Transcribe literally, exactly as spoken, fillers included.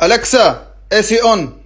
Alexa, A C on.